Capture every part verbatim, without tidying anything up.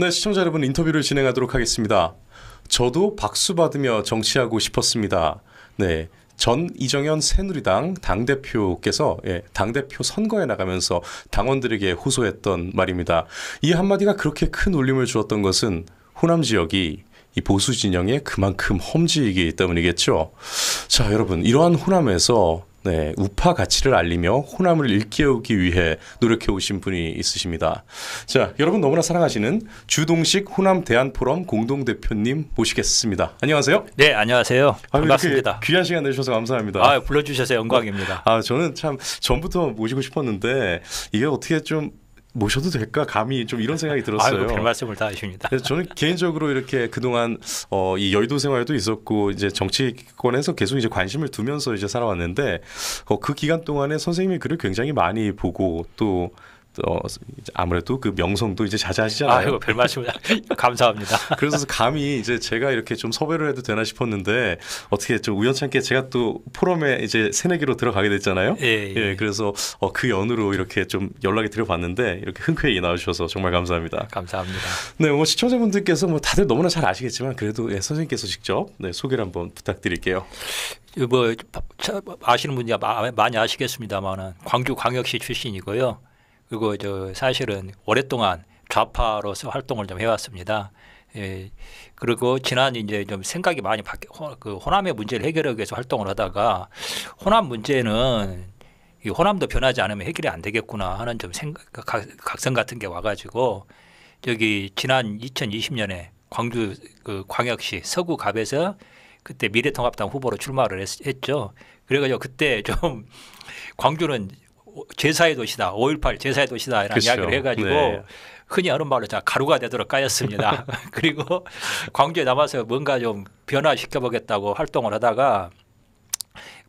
네, 시청자 여러분, 인터뷰를 진행하도록 하겠습니다. 저도 박수 받으며 정치하고 싶었습니다. 네, 전 이정현 새누리당 당대표께서 예, 당대표 선거에 나가면서 당원들에게 호소했던 말입니다. 이 한마디가 그렇게 큰 울림을 주었던 것은 호남 지역이 이 보수 진영의 그만큼 험지이기 때문이겠죠. 자, 여러분, 이러한 호남에서 네, 우파 가치를 알리며 호남을 일깨우기 위해 노력해 오신 분이 있으십니다. 자, 여러분 너무나 사랑하시는 주동식 호남대안포럼 공동대표님 모시겠습니다. 안녕하세요. 네, 안녕하세요. 아, 반갑습니다. 귀한 시간 내주셔서 감사합니다. 아, 불러주셔서 영광입니다. 아, 저는 참 전부터 모시고 싶었는데 이게 어떻게 좀 모셔도 될까 감히 좀 이런 생각이 들었어요. 아유, 별 말씀을 다 하십니다. 저는 개인적으로 이렇게 그동안 어, 이 여의도 생활도 있었고 이제 정치권에서 계속 이제 관심을 두면서 이제 살아왔는데 어, 그 기간 동안에 선생님의 글을 굉장히 많이 보고 또 어, 아무래도 그 명성도 이제 자자하시잖아요. 아유, 별 말씀을 감사합니다. 그래서 감히 이제 제가 이렇게 좀 섭외를 해도 되나 싶었는데 어떻게 좀 우연찮게 제가 또 포럼에 이제 새내기로 들어가게 됐잖아요. 예, 예. 예, 그래서 어, 그 연으로 이렇게 좀 연락이 드려봤는데 이렇게 흔쾌히 나와주셔서 정말 감사합니다. 감사합니다. 네, 뭐 시청자분들께서 뭐 다들 너무나 잘 아시겠지만 그래도 예, 선생님께서 직접 네, 소개를 한번 부탁드릴게요. 뭐 아시는 분이 많이 아시겠습니다만은 광주광역시 출신이고요. 그리고 저 사실은 오랫동안 좌파로서 활동을 좀 해왔습니다. 예, 그리고 지난 이제 좀 생각이 많이 바뀌고 그 호남의 문제를 해결하기 위해서 활동을 하다가 호남 문제는 이 호남도 변하지 않으면 해결이 안 되겠구나 하는 좀 생각, 각, 각성 같은 게 와가지고 저기 지난 이천이십 년에 광주 그 광역시 서구갑에서 그때 미래통합당 후보로 출마를 했, 했죠. 그래가지고 그때 좀 광주는 제사의 도시다. 오일팔 제사의 도시다. 이런 그렇죠. 이야기를 해가지고 네. 흔히 하는 말로 가루가 되도록 까였습니다. 그리고 광주에 남아서 뭔가 좀 변화시켜보겠다고 활동을 하다가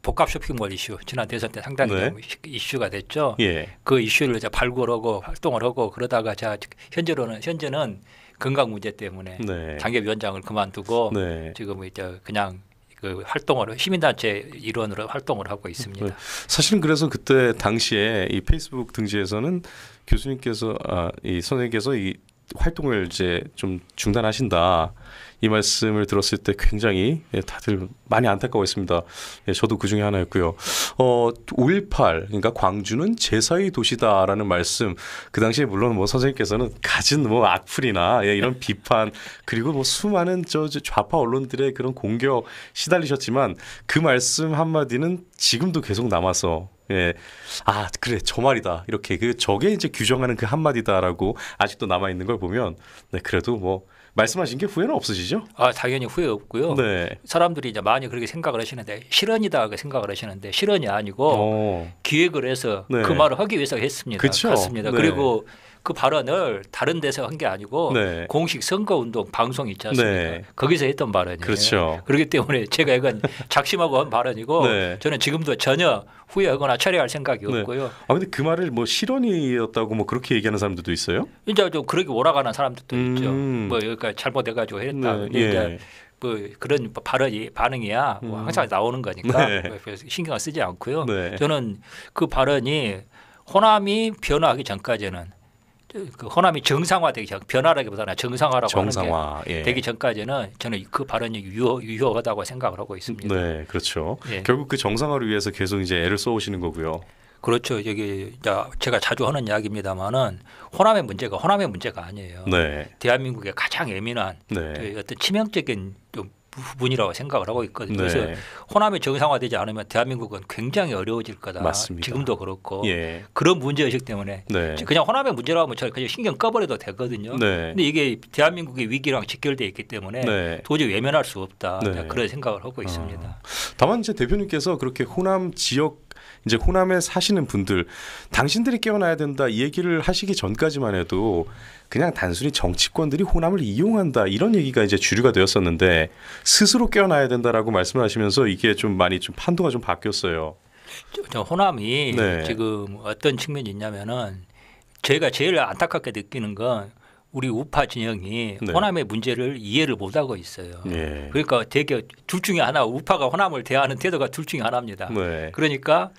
복합 쇼핑몰 이슈 지난 대선 때 상당히 네. 이슈가 됐죠. 예. 그 이슈를 이제 발굴하고 활동을 하고 그러다가 자 현재로는 현재는 건강 문제 때문에 네. 당협위원장을 그만두고 네. 지금 이제 그냥 그 활동을 시민단체 일원으로 활동을 하고 있습니다. 네. 사실은 그래서 그때 당시에 이 페이스북 등지에서는 교수님께서 아, 이 선생님께서 이 활동을 이제 좀 중단하신다 이 말씀을 들었을 때 굉장히 예, 다들 많이 안타까워했습니다. 예, 저도 그 중에 하나였고요. 어, 오일팔 그러니까 광주는 제사의 도시다라는 말씀 그 당시에 물론 뭐 선생님께서는 가진 뭐 악플이나 예, 이런 비판 그리고 뭐 수많은 저 좌파 언론들의 그런 공격 시달리셨지만 그 말씀 한마디는 지금도 계속 남아서 예, 아 그래 저 말이다 이렇게 그 저게 이제 규정하는 그 한마디다라고 아직도 남아 있는 걸 보면 네 그래도 뭐 말씀하신 게 후회는 없으시죠? 아 당연히 후회 없고요. 네. 사람들이 이제 많이 그렇게 생각을 하시는데 실언이다 생각을 하시는데 실언이 아니고 오. 기획을 해서 네. 그 말을 하기 위해서 했습니다. 그쵸? 그렇습니다. 네. 그리고 그 발언을 다른 데서 한 게 아니고 네. 공식 선거운동 방송 있지 않습니까? 네. 거기서 했던 발언이에요. 그렇죠. 그렇기 때문에 제가 이건 작심하고 한 발언이고 네. 저는 지금도 전혀 후회하거나 처리할 생각이 네. 없고요. 아 근데 그 말을 뭐 실언이었다고 뭐 그렇게 얘기하는 사람들도 있어요? 이제 좀 그렇게 오라가는 사람들도 음. 있죠. 뭐 여기까지 잘못해가지고 했다. 네. 예. 뭐 그런 발언이 반응이야 음. 뭐 항상 나오는 거니까 네. 신경을 쓰지 않고요. 네. 저는 그 발언이 호남이 변화하기 전까지는. 그 호남이 정상화되기 전 변화라기보다는 정상화라고 정상화, 하는 게 예. 되기 전까지는 저는 그 발언이 유효, 유효하다고 생각을 하고 있습니다. 네, 그렇죠. 예. 결국 그 정상화를 위해서 계속 이제 애를 써오시는 거고요. 그렇죠. 여기 제가 자주 하는 이야기입니다만은 호남의 문제가 호남의 문제가 아니에요. 네. 대한민국의 가장 예민한 네. 어떤 치명적인 좀 부분이라고 생각을 하고 있거든요. 네. 그래서 호남이 정상화되지 않으면 대한민국은 굉장히 어려워질 거다. 맞습니다. 지금도 그렇고 예. 그런 문제의식 때문에 네. 그냥 호남의 문제라고 하면 저는 그냥 신경 꺼버려도 되거든요. 네. 근데 이게 대한민국의 위기랑 직결되어 있기 때문에 네. 도저히 외면할 수 없다. 네. 그런 생각을 하고 있습니다. 아. 다만 이제 대표님께서 그렇게 호남 지역 이제 호남에 사시는 분들 당신들이 깨어나야 된다 이 얘기를 하시기 전까지만 해도 그냥 단순히 정치권들이 호남을 이용한다 이런 얘기가 이제 주류가 되었었는데 스스로 깨어나야 된다라고 말씀을 하시면서 이게 좀 많이 좀 판도가 좀 바뀌었어요. 저, 저 호남이 네. 지금 어떤 측면이 있냐면은 저희가 제일 안타깝게 느끼는 건 우리 우파 진영이 네. 호남의 문제를 이해를 못하고 있어요. 네. 그러니까 되게 둘 중에 하나 우파가 호남을 대하는 태도가 둘 중에 하나입니다. 네. 그러니까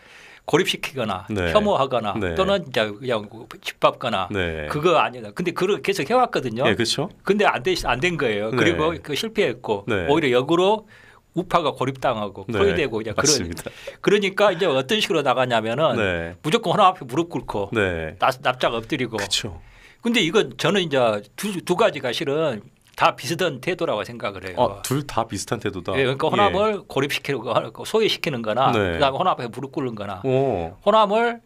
고립시키거나 네. 혐오하거나 네. 또는 이제 그냥 짓밟거나 네. 그거 아니다. 근데 그걸 계속 해왔거든요. 네, 그렇죠. 근데 안 된 안 된 거예요. 네. 그리고 그 실패했고 네. 오히려 역으로 우파가 고립당하고 포위되고 네. 이제 그런. 그러니까 이제 어떤 식으로 나가냐면은 네. 무조건 호남 앞에 무릎 꿇고 네. 납작 엎드리고. 그렇죠. 근데 이건 저는 이제 두, 두 가지가 실은 다 비슷한 태도라고 생각을 해요. 아, 둘 다 비슷한 태도다. 예, 그러니까 호남을 예. 고립시키는 거, 소외시키는 거나 네. 그다음에 호남 앞에 무릎 꿇는 거나 오. 호남을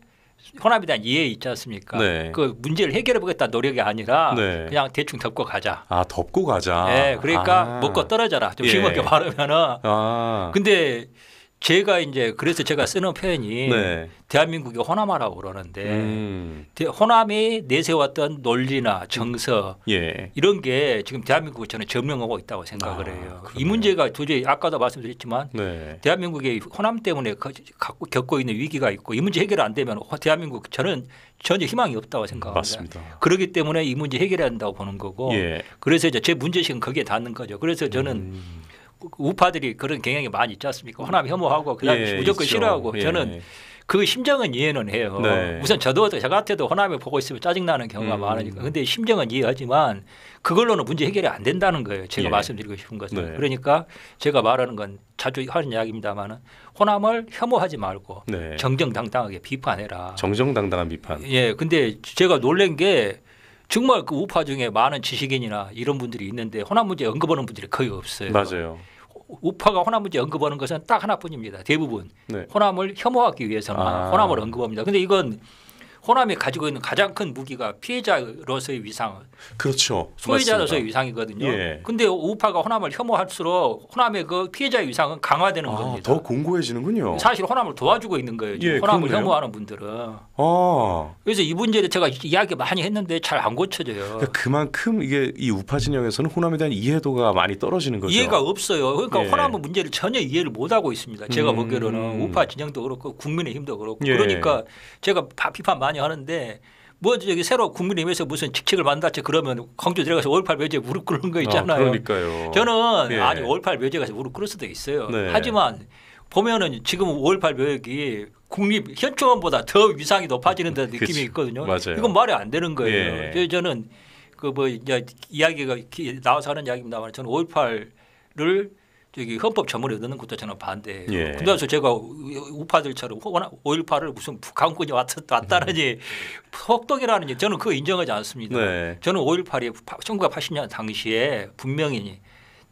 호남에 대한 이해 있지 않습니까? 네. 그 문제를 해결해 보겠다는 노력이 아니라 네. 그냥 대충 덮고 가자. 아, 덮고 가자. 예, 그러니까 아. 먹고 떨어져라. 좀 심하게 예. 말하면은. 아. 근데 제가 이제 그래서 제가 쓰는 표현이 네. 대한민국이 호남화라고 그러는데 음. 호남이 내세웠던 논리나 정서 예. 이런 게 지금 대한민국을 저는 점령하고 있다고 생각을 아, 해요. 그러네요. 이 문제가 도저히 아까도 말씀드렸지만 네. 대한민국의 호남 때문에 겪고 있는 위기가 있고 이 문제 해결 안 되면 대한민국 저는 전혀 희망이 없다고 생각합니다. 맞습니다. 그렇기 때문에 이 문제 해결해야 한다고 보는 거고 예. 그래서 이제 제 문제식은 거기에 닿는 거죠. 그래서 저는 음. 우파들이 그런 경향이 많이 있지 않습니까? 호남 혐오하고 그다음에 예, 무조건 있죠. 싫어하고 예. 저는 그 심정은 이해는 해요. 네. 우선 저도 저 같아도 호남에 보고 있으면 짜증나는 경우가 음. 많으니까. 근데 심정은 이해하지만 그걸로는 문제 해결이 안 된다는 거예요. 제가 예. 말씀드리고 싶은 것은. 네. 그러니까 제가 말하는 건 자주 하는 이야기입니다만은 호남을 혐오하지 말고 네. 정정당당하게 비판해라. 정정당당한 비판. 예. 근데 제가 놀란 게 정말 그 우파 중에 많은 지식인이나 이런 분들이 있는데 호남 문제 언급하는 분들이 거의 없어요. 맞아요. 우파가 호남 문제 언급하는 것은 딱 하나뿐입니다. 대부분 네. 호남을 혐오하기 위해서만 아. 호남을 언급합니다. 근데 이건 호남이 가지고 있는 가장 큰 무기가 피해자로서의 위상, 그렇죠, 소유자로서의 맞습니다. 위상이거든요. 예. 근데 우파가 호남을 혐오할수록 호남의 그 피해자의 위상은 강화되는 아, 겁니다. 더 공고해지는군요. 사실 호남을 도와주고 있는 거예요. 예, 호남을 그렇네요. 혐오하는 분들은. 아. 그래서 이 문제를 제가 이야기 많이 했는데 잘 안 고쳐져요. 그러니까 그만큼 이게 이 우파 진영에서는 호남에 대한 이해도가 많이 떨어지는 거죠. 이해가 없어요. 그러니까 예. 호남의 문제를 전혀 이해를 못 하고 있습니다. 제가 음. 보기로는 우파 진영도 그렇고 국민의힘도 그렇고 예. 그러니까 제가 비판 많이 하는데 뭐 저기 새로 국민의힘에서 무슨 직책을 만났지 그러면 광주 들어가서 오일팔 묘지에 무릎 꿇는 거 있잖아요. 아, 그러니까요. 저는 예. 아니 오일팔 묘지에 가서 무릎 꿇을 수도 있어요. 네. 하지만 보면은 지금 오일팔 묘역이 국립 현충원보다 더 위상이 높아지는 듯한 느낌이 있거든요. 맞아요. 이건 말이 안 되는 거예요. 예. 저는 그 뭐 이제 이야기가 나와서 하는 이야기입니다만 저는 오일팔을 저기 헌법 전문에 넣는 것도 저는 반대예요. 예. 그래서 제가 우파들처럼 오일팔을 무슨 북한군이 왔다라니 혹독이라는지 저는 그거 인정하지 않습니다. 네. 저는 오일팔이 천구백팔십 년 당시에 분명히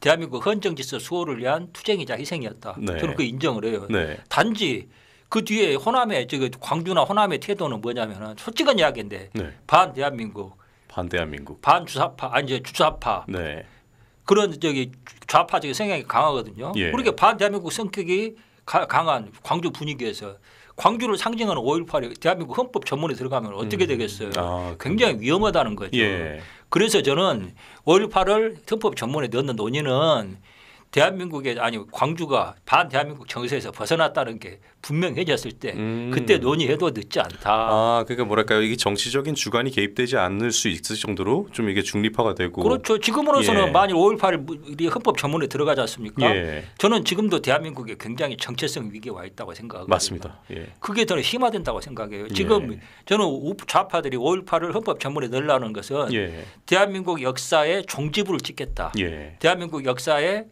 대한민국 헌정 질서 수호를 위한 투쟁이자 희생이었다. 네. 저는 그 인정을 해요. 네. 단지 그 뒤에 호남의 저기 광주나 호남의 태도는 뭐냐면은 솔직한 이야기인데 네. 반 대한민국, 반 대한민국, 반 주사파 아니 이제 주사파. 네. 그런 저기 좌파적인 성향이 강하거든요. 예. 그렇게 반대한민국 성격이 가, 강한 광주 분위기에서 광주를 상징하는 오일팔이 대한민국 헌법 전문에 들어가면 어떻게 음. 되겠어요. 아, 굉장히 위험하다는 거죠. 예. 그래서 저는 오일팔을 헌법 전문에 넣는 논의는 대한민국의 아니 광주가 반대한민국 정서에서 벗어났다는 게 분명해졌을 때 음. 그때 논의해도 늦지 않다. 아, 그러니까 뭐랄까요, 이게 정치적인 주관이 개입되지 않을 수 있을 정도로 좀 이게 중립화가 되고. 그렇죠. 지금으로서는 예. 만일 오일팔이 헌법 전문에 들어가지 않습니까? 예. 저는 지금도 대한민국이 굉장히 정체성 위기에 와 있다고 생각합니다. 맞습니다. 예. 그게 더 심화된다고 생각해요. 지금 예. 저는 좌파들이 오일팔을 헌법 전문에 넣으려는 것은 예. 대한민국 역사의 종지부를 찍겠다. 예. 대한민국 역사의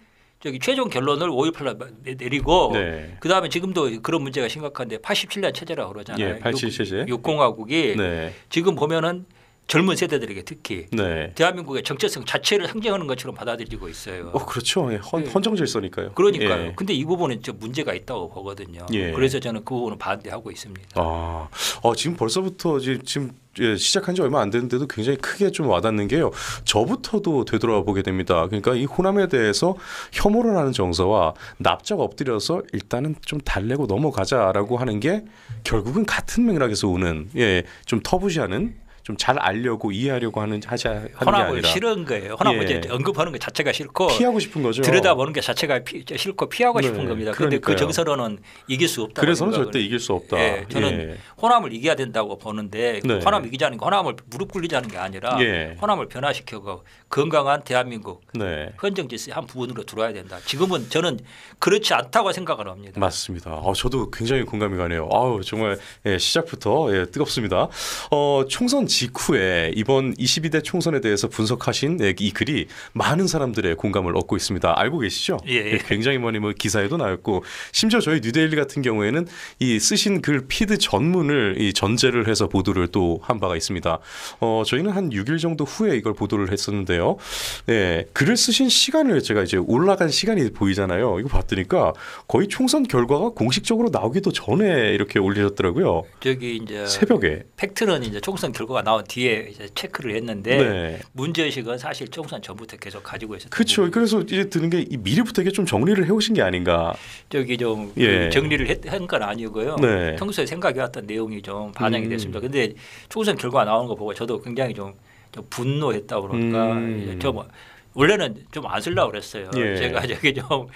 저기 최종 결론을 오일팔로 내리고 네. 그다음에 지금도 그런 문제가 심각한데 팔십칠 년 체제라고 그러잖아요. 예, 팔십칠 체제. 육공화국이 네. 지금 보면은 젊은 세대들에게 특히 네. 대한민국의 정체성 자체를 상징하는 것처럼 받아들이고 있어요. 어, 그렇죠. 예, 헌, 헌정질서니까요. 그러니까요. 예. 근데 이 부분은 좀 문제가 있다고 보거든요. 예. 그래서 저는 그 부분은 반대하고 있습니다. 아, 아 지금 벌써부터 지금 예, 시작한 지 얼마 안 됐는데도 굉장히 크게 좀 와닿는 게요. 저부터도 되돌아보게 됩니다. 그러니까 이 호남에 대해서 혐오를 하는 정서와 납작 엎드려서 일단은 좀 달래고 넘어가자라고 하는 게 결국은 같은 맥락에서 오는 예, 좀 터부시하는 좀 잘 알려고 이해하려고 하는 하자 하는 게 아니라 싫은 거예요. 허나고 예. 언급하는 게 자체가 싫고 피하고 싶은 거죠. 들여다보는 게 자체가 피, 싫고 피하고 네. 싶은 겁니다. 그런데 그 정서로는 이길 수 없다. 그래서는 생각을. 절대 이길 수 없다. 예. 저는 예. 호남을 이겨야 된다고 보는데 네. 호남 이기자는 게 호남을 무릎 꿇리자는 게 아니라 예. 호남을 변화시켜서 건강한 대한민국 네. 헌정질서의 한 부분으로 들어와야 된다. 지금은 저는 그렇지 않다고 생각을 합니다. 맞습니다. 아, 저도 굉장히 공감이 가네요. 아우 정말 예, 시작부터 예, 뜨겁습니다. 어, 총선 직후에 이번 이십이 대 총선에 대해서 분석하신 이 글이 많은 사람들의 공감을 얻고 있습니다. 알고 계시죠? 예, 예. 굉장히 많이 뭐 기사에도 나왔고 심지어 저희 뉴데일리 같은 경우에는 이 쓰신 글 피드 전문을 이 전제를 해서 보도를 또 한 바가 있습니다. 어, 저희는 한 육 일 정도 후에 이걸 보도를 했었는데요. 예, 글을 쓰신 시간을 제가 이제 올라간 시간이 보이잖아요. 이거 봤더니까 거의 총선 결과가 공식적으로 나오기도 전에 이렇게 올리셨더라고요. 저기 이제 새벽에 팩트는 이제 총선 결과가 나온 뒤에 이제 체크를 했는데 네. 문제의식은 사실 총선 전부터 계속 가지고 있었던 그렇죠. 그래서 이제 드는 게 미리부터 이게 좀 정리를 해오신 게 아닌가. 저기 좀 예. 정리를 한 건 아니고요. 네. 평소에 생각해왔던 내용이 좀 반영이 음. 됐습니다. 근데 총선 결과 나오는 거 보고 저도 굉장히 좀, 좀 분노했다 그러니까 음. 저 뭐 원래는 좀 안 쓰려고 그랬어요. 예. 제가 저기 좀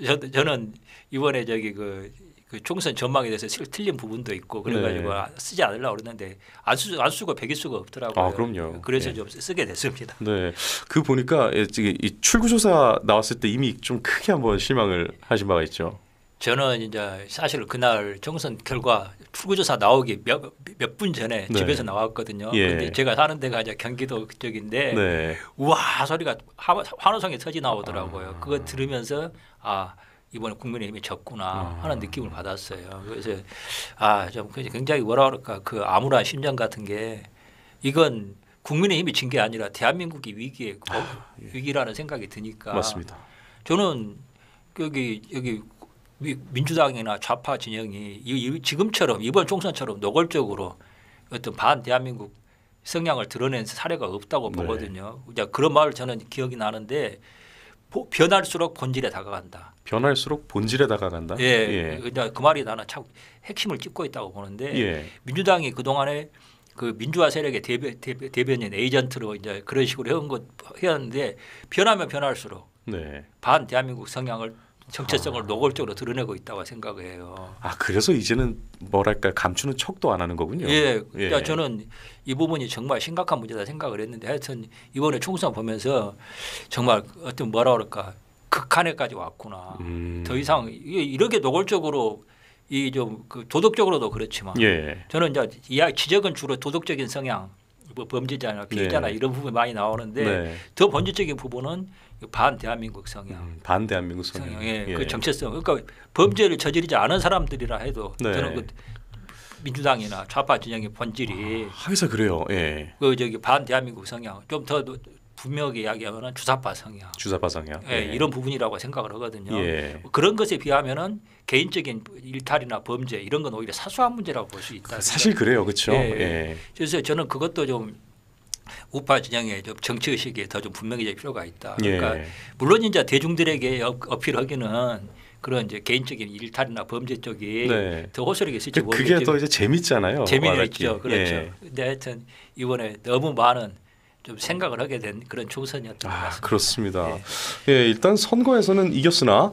예. 저, 저는 이번에 저기 그. 그 총선 전망에 대해서 틀린 부분도 있고 그래가지고 네. 쓰지 않으려고 그랬는데 안, 쓰, 안 쓰고 백일 수가 없더라고요. 아, 그럼요. 그래서 네. 좀 쓰게 됐습니다. 네, 그 보니까 이 출구조사 나왔을 때 이미 좀 크게 한번 실망을 하신 바가 있죠. 저는 이제 사실 그날 총선 결과 출구조사 나오기 몇 몇 분 전에 네. 집에서 나왔거든요. 예. 근데 제가 사는 데가 이제 경기도 쪽인데 네. 우와 소리가 환호성이 터지 나오더라고요. 아. 그거 들으면서 아. 이번에 국민의힘이 졌구나 하는 아. 느낌을 받았어요. 그래서 아, 좀 굉장히 뭐라 그럴까 그 암울한 심정 같은 게 이건 국민의힘이 진 게 아니라 대한민국이 위기에 아, 예. 위기라는 생각이 드니까. 맞습니다. 저는 여기 여기 민주당이나 좌파 진영이 이, 지금처럼 이번 총선처럼 노골적으로 어떤 반 대한민국 성향을 드러낸 사례가 없다고 네. 보거든요. 그런 말을 저는 기억이 나는데. 변할수록 본질에 다가간다. 변할수록 본질에 다가간다. 예, 예. 그 말이 나는 참 핵심을 짚고 있다고 보는데 예. 민주당이 그 동안에 그 민주화 세력의 대변, 대변인 에이전트로 이제 그런 식으로 해온 것 해왔는데 변하면 변할수록 네. 반 대한민국 성향을 정체성을 아. 노골적으로 드러내고 있다고 생각해요. 아 그래서 이제는 뭐랄까 감추는 척도 안 하는 거군요. 예, 예. 저는 이 부분이 정말 심각한 문제다 생각을 했는데 하여튼 이번에 총선 보면서 정말 어떤 뭐라 그럴까 극한에까지 왔구나. 음. 더 이상 이렇게 노골적으로 이 좀 그 도덕적으로도 그렇지만 예. 저는 이제 이야 지적은 주로 도덕적인 성향. 뭐 범죄자나 피해자나 네. 이런 부분이 많이 나오는데 네. 더 본질적인 부분은 반 대한민국 성향, 음, 반 대한민국 성향, 예. 그 정체성. 그러니까 범죄를 저지르지 않은 사람들이라 해도 네. 저는 그 민주당이나 좌파 진영의 본질이 아, 항상 그래요. 예. 그 저기 반 대한민국 성향 좀 더 분명하게 이야기하면 주사파 성향, 주사파 성향, 예. 예. 이런 부분이라고 생각을 하거든요. 예. 그런 것에 비하면은. 개인적인 일탈이나 범죄 이런 건 오히려 사소한 문제라고 볼 수 있다. 사실 그래요. 그렇죠. 예. 예. 그래서 저는 그것도 좀 우파 진영의 좀 정치 의식에 더 좀 분명해질 필요가 있다. 그러니까 예. 물론 이제 대중들에게 어필하기는 그런 이제 개인적인 일탈이나 범죄 쪽이 네. 더 호소력이 있을지 모르겠지만 그게 더 이제 재밌잖아요. 재미는 있죠. 그렇죠. 예. 근데 하여튼 이번에 너무 많은 좀 생각을 하게 된 그런 총선이었던 것 같습니다. 아, 그렇습니다. 예. 예, 일단 선거에서는 이겼으나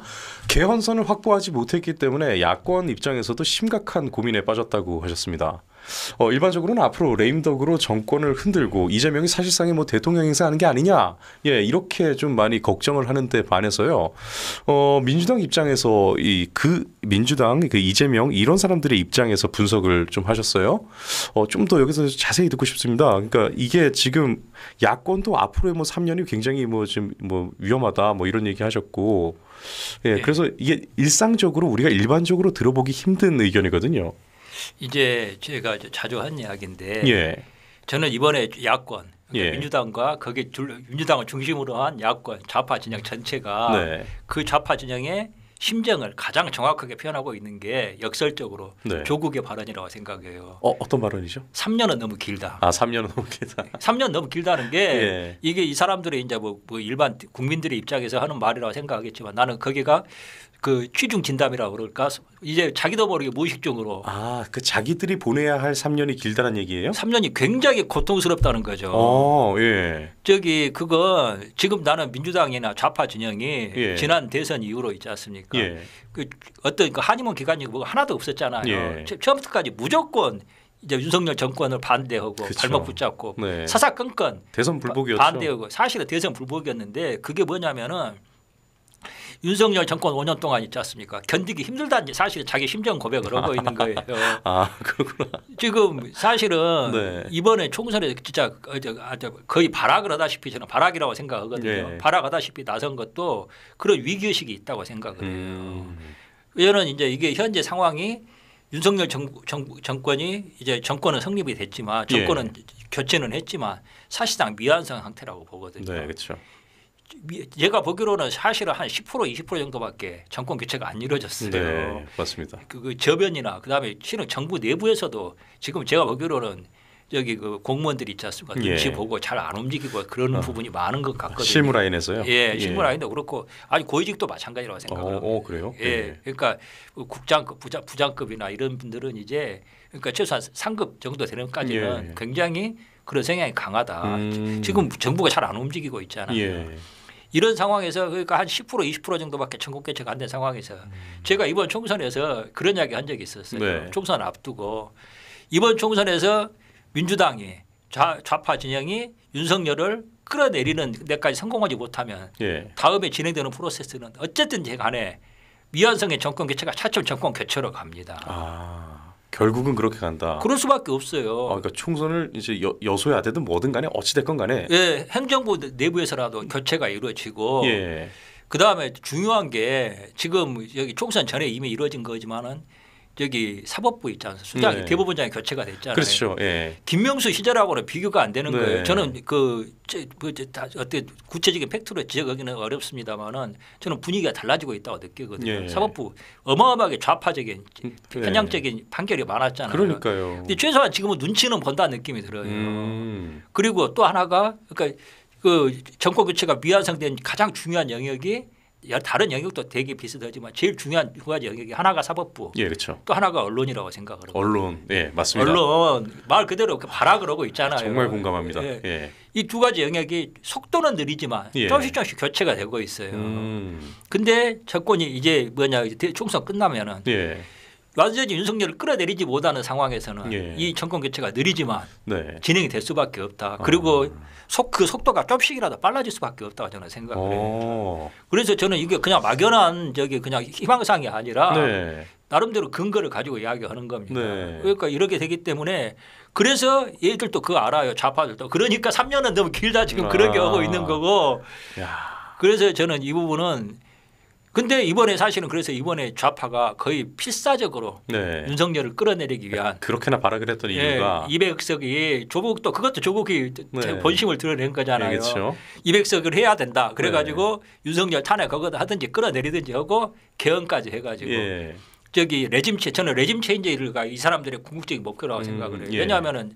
개헌선을 확보하지 못했기 때문에 야권 입장에서도 심각한 고민에 빠졌다고 하셨습니다. 어, 일반적으로는 앞으로 레임덕으로 정권을 흔들고 이재명이 사실상의 뭐 대통령 행사하는 게 아니냐 예, 이렇게 좀 많이 걱정을 하는데 반해서요. 어, 민주당 입장에서 이 그 민주당 그 이재명 이런 사람들의 입장에서 분석을 좀 하셨어요. 어, 좀 더 여기서 자세히 듣고 싶습니다. 그러니까 이게 지금 야권도 앞으로의 뭐 삼 년이 굉장히 뭐 지금 뭐 위험하다 뭐 이런 얘기 하셨고 예, 네. 그래서 이게 일상적으로 우리가 일반적으로 들어보기 힘든 의견이거든요. 이제 제가 자주 한 이야기인데 예. 저는 이번에 야권 그러니까 예. 민주당과 거기 민주당을 중심으로 한 야권 좌파 진영 전체가 네. 그 좌파 진영의 심정을 가장 정확하게 표현하고 있는 게 역설적으로 네. 조국의 발언이라고 생각해요. 어, 어떤 발언이죠? 삼 년은 너무 길다. 아, 삼 년은 너무 길다. 삼 년 너무 길다는 게 예. 이게 이 사람들의 이제 뭐, 뭐 일반 국민들의 입장에서 하는 말이라고 생각하겠지만 나는 거기가 그 취중 진담이라고 그럴까? 이제 자기도 모르게 무의식적으로. 아, 그 자기들이 보내야 할 삼 년이 길다는 얘기예요? 삼 년이 굉장히 고통스럽다는 거죠. 어, 예. 저기 그거 지금 나는 민주당이나 좌파 진영이 예. 지난 대선 이후로 있지 않습니까? 예. 그 어떤 그 한임원 기관이고 뭐 하나도 없었잖아요. 예. 처음부터까지 무조건 이제 윤석열 정권을 반대하고 그쵸. 발목 붙잡고 네. 사사건건 대선 불복이었죠. 반대하고 사실은 대선 불복이었는데 그게 뭐냐면은. 윤석열 정권 오 년 동안 있지 않습니까? 견디기 힘들다는 사실 자기 심정 고백을 하고 있는 거예요. 아, 그렇구나. 지금 사실은 네. 이번에 총선에서 진짜 거의 발악을 하다시피 저는 발악이라고 생각하거든요. 네. 발악하다시피 나선 것도 그런 위기의식이 있다고 생각을 해요. 음. 저는 이제 이게 현재 상황이 윤석열 정, 정, 정권이 이제 정권은 성립이 됐지만 정권은 네. 교체는 했지만 사실상 미완성 상태라고 보거든요. 네, 그렇죠. 제가 보기로는 사실은 한 십 퍼센트 이십 퍼센트 정도밖에 정권 교체가 안 이루어졌어요. 네, 맞습니다. 그, 그 저변이나 그다음에 실은 정부 내부에서도 지금 제가 보기로는 저기 그 공무원들이 있지 않습니까? 눈치 예. 보고 잘 안 움직이고 그러는 어. 부분이 많은 것 같거든요. 실무 라인에서요? 예, 실무 예. 라인도 그렇고 아니 고위직도 마찬가지라고 생각을 합니다. 어, 그래요? 예, 예. 그러니까 국장급, 부장, 부장급이나 이런 분들은 이제 그러니까 최소한 상급 정도 되는까지는 예. 굉장히 그런 성향이 강하다. 음. 지금 정부가 잘 안 움직이고 있잖아요. 예. 이런 상황에서 그러니까 한 십 퍼센트 이십 퍼센트 정도밖에 정권 교체가 안 된 상황에서 음. 제가 이번 총선에서 그런 이야기 한 적이 있었어요. 네. 총선 앞두고 이번 총선에서 민주당이 좌, 좌파 진영이 윤석열을 끌어내리는 데까지 성공하지 못하면 예. 다음에 진행되는 프로세스는 어쨌든 간에 미완성의 정권 교체가 차츰 정권 교체로 갑니다. 아. 결국은 그렇게 간다. 그럴 수밖에 없어요. 아, 그러니까 총선을 이제 여, 여소야되든 뭐든 간에 어찌됐건 간에. 예, 행정부 내부에서라도 교체가 이루어지고 예. 그다음에 중요한 게 지금 여기 총선 전에 이미 이루어진 거지만은 여기 사법부 있잖아요. 수장이 네. 대법원장이 교체가 됐잖아요. 그렇죠. 예. 김명수 시절하고는 비교가 안 되는 네. 거예요. 저는 그 어때 구체적인 팩트로 지적하기는 어렵습니다만은 저는 분위기가 달라지고 있다고 느끼거든요. 예. 사법부 어마어마하게 좌파적인 편향적인 예. 판결이 많았잖아요. 그러니까요. 근데 최소한 지금은 눈치는 본다는 느낌이 들어요. 음. 그리고 또 하나가 그러니까 그 정권 교체가 미완성된 가장 중요한 영역이 다른 영역도 되게 비슷하지만 제일 중요한 두 가지 영역이 하나가 사법부, 예, 그렇죠. 또 하나가 언론이라고 생각을 합니다. 언론, 예, 맞습니다. 언론 말 그대로 발악을 하고 있잖아요. 정말 공감합니다. 예. 예. 이 두 가지 영역이 속도는 느리지만 예. 조금씩 조금씩 교체가 되고 있어요. 그런데 음. 정권이 이제 뭐냐 총선 끝나면은 예. 완전히 윤석열을 끌어내리지 못하는 상황에서는 예. 이 정권 교체가 느리지만 네. 진행이 될 수밖에 없다. 그리고 어. 속, 그 속도가 조금씩이라도 빨라질 수밖에 없다고 저는 생각을 오. 해요. 그래서 저는 이게 그냥 막연한 저기 그냥 희망상이 아니라 네. 나름대로 근거를 가지고 이야기하는 겁니다. 네. 그러니까 이렇게 되기 때문에 그래서 얘들도 그거 알아요. 좌파들도. 그러니까 삼 년은 너무 길다 지금 아. 그렇게 하고 있는 거고. 야. 그래서 저는 이 부분은 근데 이번에 사실은 그래서 이번에 좌파가 거의 필사적으로 네. 윤석열을 끌어내리기 위한 그렇게나 발악을 했던 이유가 예, 이백 석이 조국도 그것도 조국이 네. 본심을 드러낸 거잖아요. 네, 그렇죠. 이백 석을 해야 된다. 그래가지고 네. 윤석열 탄핵하거나 하든지 끌어내리든지 하고 개헌까지 해가지고 예. 저기 레짐체 저는 레짐 체인지가 이 사람들의 궁극적인 목표라고 음, 생각을 해요. 예. 왜냐하면은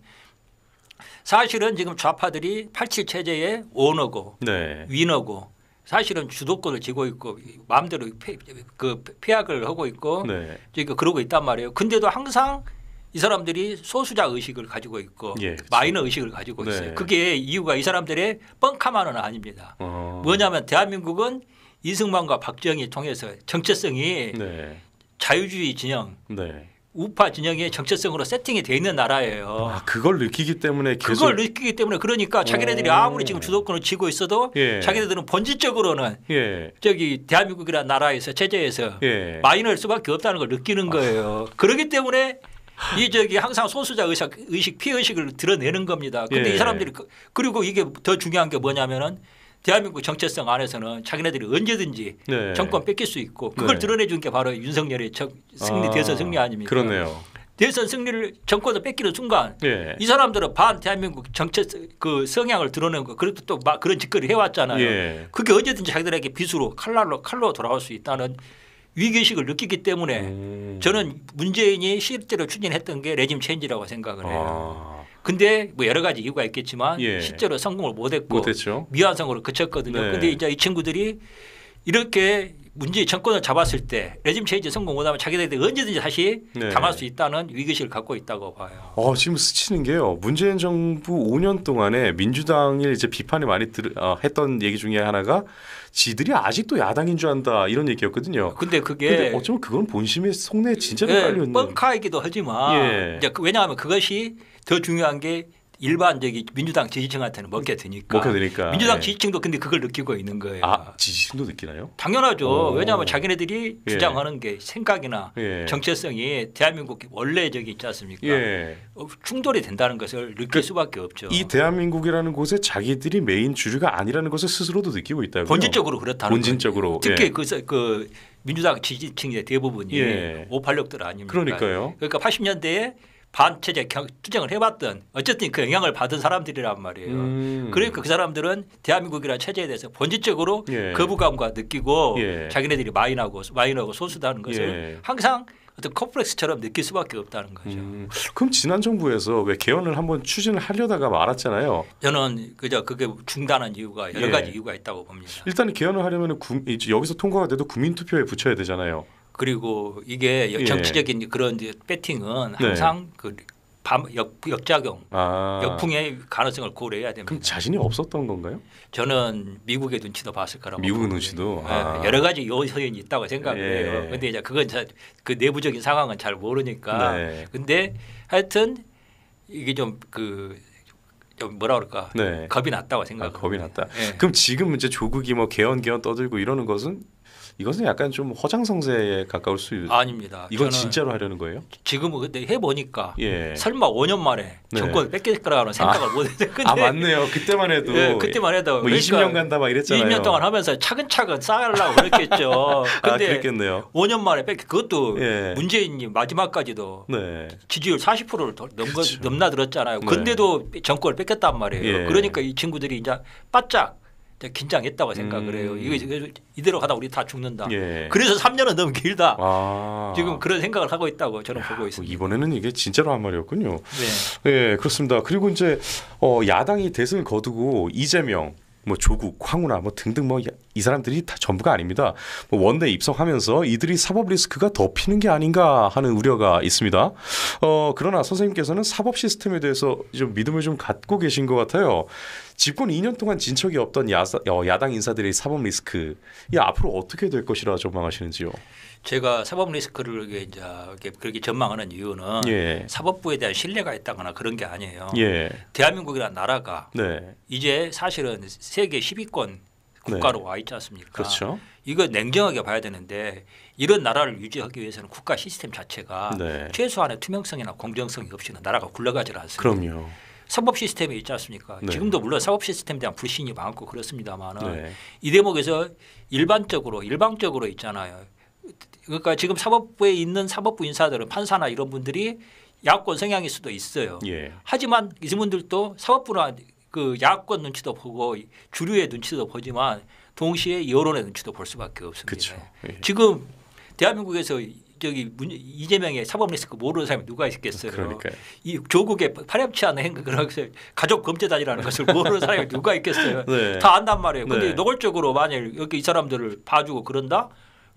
사실은 지금 좌파들이 팔십칠 체제의 오너고 네. 위너고. 사실은 주도권을 쥐고 있고 마음대로 폐, 그 폐악을 하고 있고 네. 그러고 있단 말이에요. 근데도 항상 이 사람들이 소수자 의식을 가지고 있고 예, 마이너 의식을 가지고 네. 있어요. 그게 이유가 이 사람들의 뻥카만은 아닙니다. 어. 뭐냐면 대한민국은 이승만과 박정희 통해서 정체성이 네. 자유주의 진영 네. 우파 진영의 정체성으로 세팅이 돼 있는 나라예요. 아, 그걸 느끼기 때문에 계속 그걸 느끼기 때문에 그러니까 자기네들이 오. 아무리 지금 주도권을 쥐고 있어도 예. 자기네들은 본질적으로는 예. 저기 대한민국이라는 나라에서 체제에서 예. 마이너일 수밖에 없다는 걸 느끼는 거예요. 아. 그렇기 때문에 이 저기 항상 소수자 의식, 의식 피해 의식을 드러내는 겁니다. 근데 예. 이 사람들이 그리고 이게 더 중요한 게 뭐냐면은. 대한민국 정체성 안에서는 자기네들이 언제든지 네. 정권 뺏길 수 있고 그걸 네. 드러내준 게 바로 윤석열의 승리 아, 대선 승리 아닙니까? 그러네요. 대선 승리를 정권을 뺏기는 순간 네. 이 사람들은 반 대한민국 정체 그 성향을 드러내는 거 그리고 또 막 그런 짓거리 해왔잖아요. 네. 그게 언제든지 자기들에게 빗으로 칼날로 칼로 돌아올 수 있다는 위기의식을 느끼기 때문에 음. 저는 문재인이 실제로 추진했던 게 레짐 체인지라고 생각을 해요. 아. 근데 뭐 여러 가지 이유가 있겠지만 예. 실제로 성공을 못했고 미완성으로 그쳤거든요. 그런데 네. 이제 이 친구들이 이렇게 문제 정권을 잡았을 때 레짐 체인지 성공 못하면 자기들한테 언제든지 다시 네. 당할 수 있다는 위기식을 갖고 있다고 봐요. 어, 지금 스치는 게요. 문재인 정부 오 년 동안에 민주당이 이제 비판이 많이 들, 어, 했던 얘기 중에 하나가 지들이 아직도 야당인 줄 안다 이런 얘기였거든요. 근데 그게 근데 어쩌면 그건 본심의 속내에 진짜 예, 깔려있는 뻥카이기도 하지만 예. 이제 왜냐하면 그것이 더 중요한 게 일반적인 민주당 지지층한테는 먹게 되니까. 먹게 되니까. 민주당 예. 지지층도 근데 그걸 느끼고 있는 거예요. 아, 지지층도 느끼나요? 당연하죠. 오. 왜냐하면 자기네들이 주장하는 예. 게 생각이나 예. 정체성이 대한민국 원래적이 있지 않습니까? 예. 충돌이 된다는 것을 느낄 그러니까 수밖에 없죠. 이 대한민국이라는 곳에 자기들이 메인 주류가 아니라는 것을 스스로도 느끼고 있다고요. 본질적으로 그렇다는 본질적으로. 거예요. 특히 예. 그, 그 민주당 지지층의 대부분이 예. 오팔육들 아닙니까? 그러니까요. 그러니까 팔십 년대에 반체제 투쟁을 해봤던 어쨌든 그 영향을 받은 사람들이란 말이에요. 음. 그러니까 그 사람들은 대한민국이라는 체제에 대해서 본질적으로 예. 거부감과 느끼고 예. 자기네들이 마인하고 마인하고 소수다는 것을 예. 항상 어떤 컴플렉스처럼 느낄 수밖에 없다는 거죠. 음. 그럼 지난 정부에서 왜 개헌을 한번 추진을 하려다가 말았잖아요. 저는 그저 그게 중단한 이유가 여러 예. 가지 이유가 있다고 봅니다. 일단 개헌을 하려면 여기서 통과가 돼도 국민투표에 붙여야 되잖아요. 그리고 이게 정치적인 예. 그런 배팅은 항상 네. 그 역, 역작용, 아. 역풍의 가능성을 고려해야 됩니다. 그럼 자신이 없었던 건가요? 저는 미국의 눈치도 봤을 거라고. 미국의 눈치도. 아. 여러 가지 요소인이 있다고 생각해요. 그런데 예. 이제 그건 그 내부적인 상황은 잘 모르니까. 그런데 네. 하여튼 이게 좀 그. 뭐라 그럴까? 네. 겁이 났다고 생각해요. 아, 겁이 났다. 네. 그럼 지금 이제 조국이 뭐 개헌 개헌 떠들고 이러는 것은 이것은 약간 좀 허장성세에 가까울 수 있... 아닙니다. 이건 진짜로 하려는 거예요? 지금은 근데 해보니까 예. 설마 오 년 만에 네. 정권을 뺏길 거라는 생각을 아. 못했는데 아 맞네요. 그때만 해도 예, 그때만 해도 뭐 그러니까 이십 년 간다 막 이랬잖아요. 이십 년 동안 하면서 차근차근 쌓으려고 그랬겠죠. 근데 아, 그랬겠네요. 오 년 만에 뺏길 그것도 예. 문재인이 마지막까지도 네. 지지율 사십 퍼센트를 넘, 그렇죠. 넘나들었잖아요. 근데도 네. 정권을 뺏겼 단 말이에요. 예. 그러니까 이 친구들이 이제 바짝 긴장했다고 생각을 해요. 음. 이거 이대로 가다 우리 다 죽는다. 예. 그래서 삼 년은 너무 길다. 아. 지금 그런 생각을 하고 있다고 저는 야, 보고 있습니다. 이번에는 이게 진짜로 한 말이었군요. 네, 예, 그렇습니다. 그리고 이제 어, 야당이 대승을 거두고 이재명, 뭐 조국, 황우나 뭐 등등 뭐 이 사람들이 다 전부가 아닙니다. 뭐 원내 입성하면서 이들이 사법 리스크가 더 피는 게 아닌가 하는 우려가 있습니다. 어 그러나 선생님께서는 사법 시스템에 대해서 좀 믿음을 좀 갖고 계신 것 같아요. 집권 이 년 동안 진척이 없던 야사, 야당 인사들의 사법 리스크 이 앞으로 어떻게 될 것이라 전망하시는지요? 제가 사법 리스크를 이제 그렇게 전망하는 이유는 예. 사법부에 대한 신뢰가 있다거나 그런 게 아니에요. 예. 대한민국이라는 나라가 네. 이제 사실은 세계 십 위권 국가로 네. 와 있지 않습니까? 그렇죠. 이거 냉정하게 봐야 되는데 이런 나라를 유지하기 위해서는 국가 시스템 자체가 네. 최소한의 투명성이나 공정성이 없이는 나라가 굴러가지 않습니다. 그럼요. 사법 시스템이 있지 않습니까? 네. 지금도 물론 사법 시스템에 대한 불신이 많고 그렇습니다만은 네. 이 대목에서 일반적으로 일방적으로 있잖아요. 그러니까 지금 사법부에 있는 사법부 인사들은 판사나 이런 분들이 야권 성향일 수도 있어요. 예. 하지만 이분들도 사법부나 그 야권 눈치도 보고 주류의 눈치도 보지만 동시에 여론의 눈치도 볼 수밖에 없습니다. 예. 지금 대한민국에서 저기 이재명의 사법 리스크 모르는 사람이 누가 있겠어요. 그러니까요. 이 조국의 파렴치한 행각을 가족 범죄단이라는 것을 모르는 사람이 누가 있겠어요. 네. 다 안단 말이에요. 그런데 네. 노골적으로 만약 여기 이 사람들을 봐주고 그런다.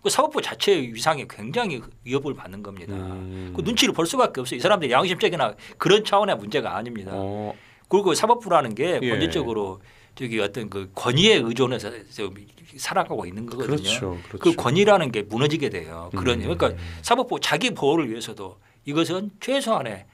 그 사법부 자체의 위상이 굉장히 위협을 받는 겁니다. 음. 그 눈치를 볼 수밖에 없어요. 이 사람들이 양심적이나 그런 차원의 문제가 아닙니다. 어. 그리고 사법부라는 게 예. 본질적으로 저기 어떤 그 권위에 의존해서 살아가고 있는 거거든요. 그렇죠. 그렇죠. 그 권위라는 게 무너지게 돼요. 그런 음. 그러니까 사법부 자기 보호를 위해서도 이것은 최소한의